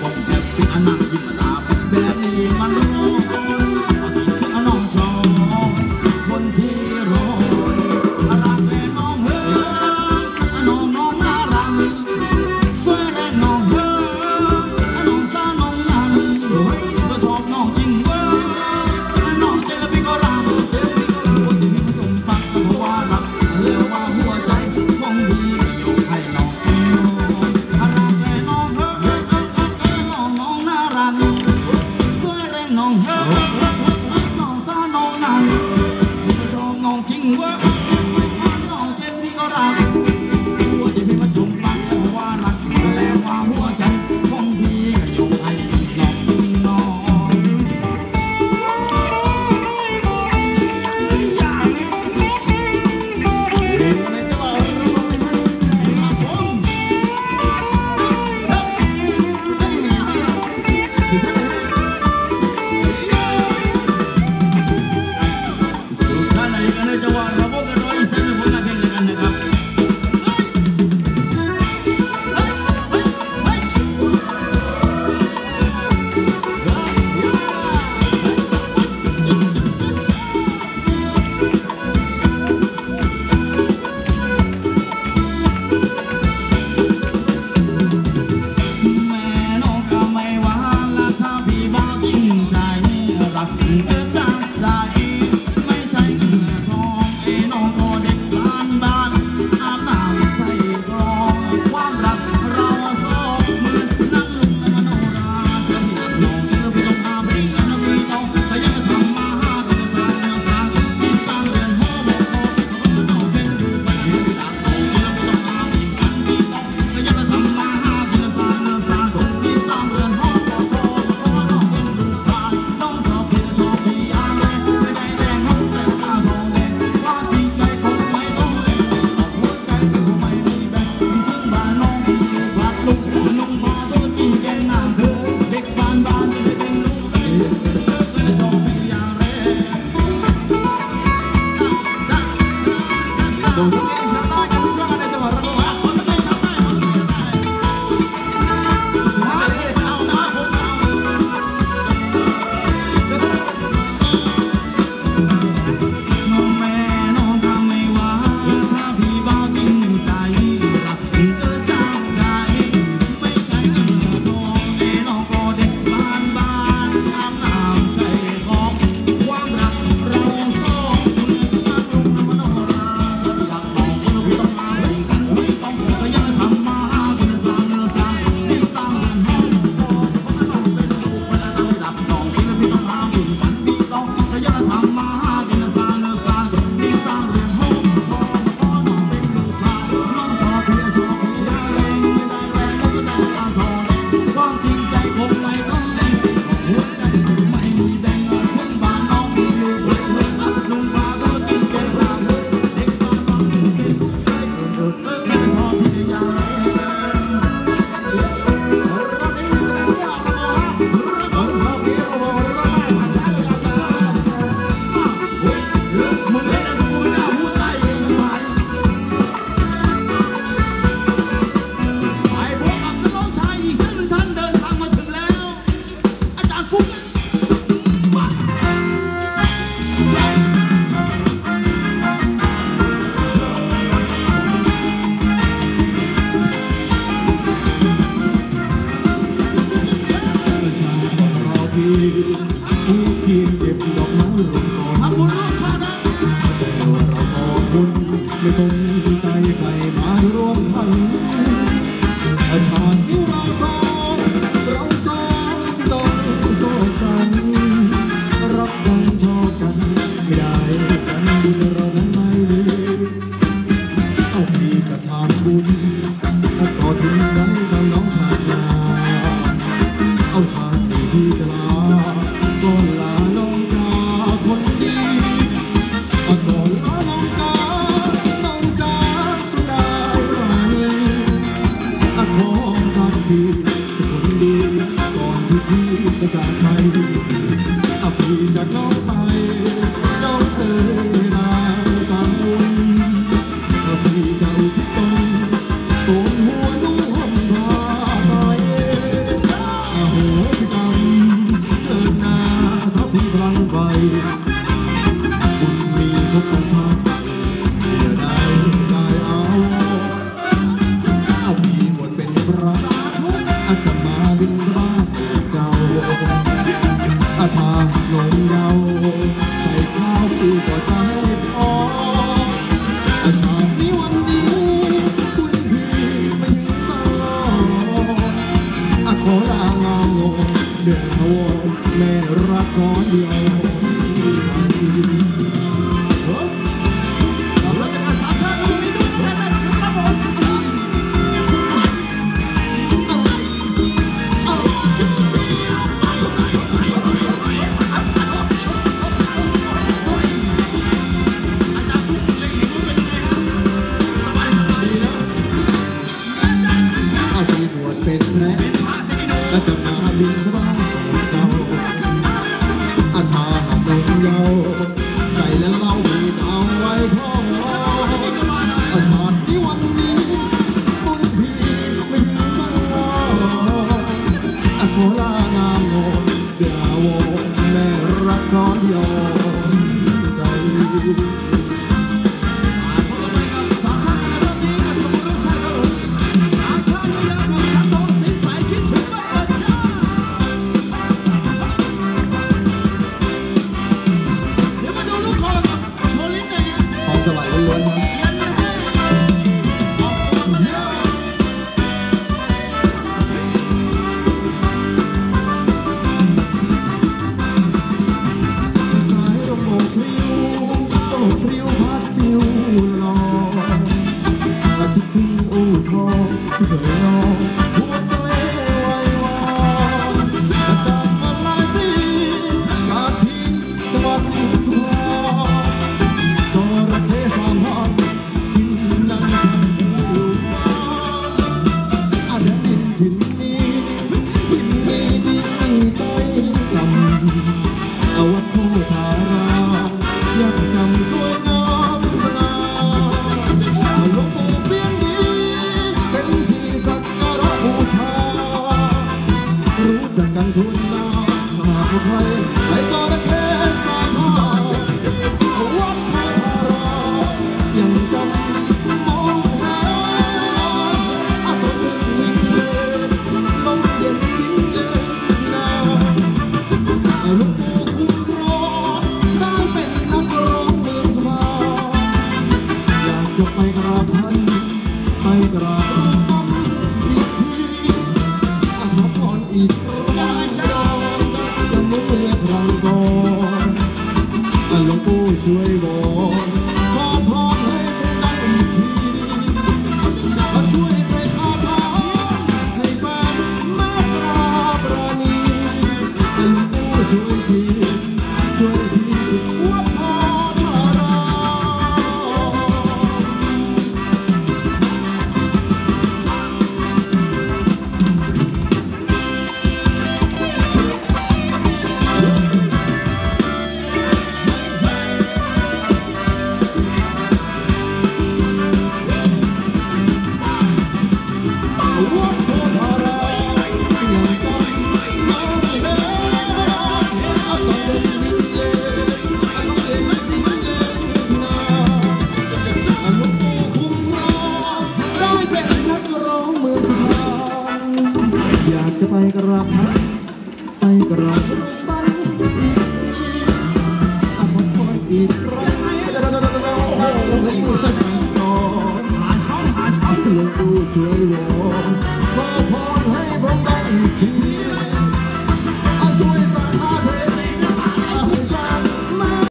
One. ทีคนดีก่อนที่พี่จะจากไปเอาพี่จากน้องไปน้องเคยลาตามวนเอาพี่จะอุทิศตนตนหัวนุ่งห่มผ้าลอยอาโหสิกรรมเกิดหน้าถ้าพี่พลังไปคุณมีพบกันชัดลงเดาใส่ข้าวคือก่อใจอ่อนแต่ตอนที่วันนี้คุณพี่ไม่ยืนรอขอลางานลงเดี๋ยวแม่รักขอเดียวจะมาบินสบายเจ้าอาชาหักลงเยาไก่และเล่ามีเอาไว้พ่ออาชาที่วันนี้บุญพี่ไม่ยืมบ้างอาขอลางามโง่เดี๋ยวแม่รักร้อนเดียวใจ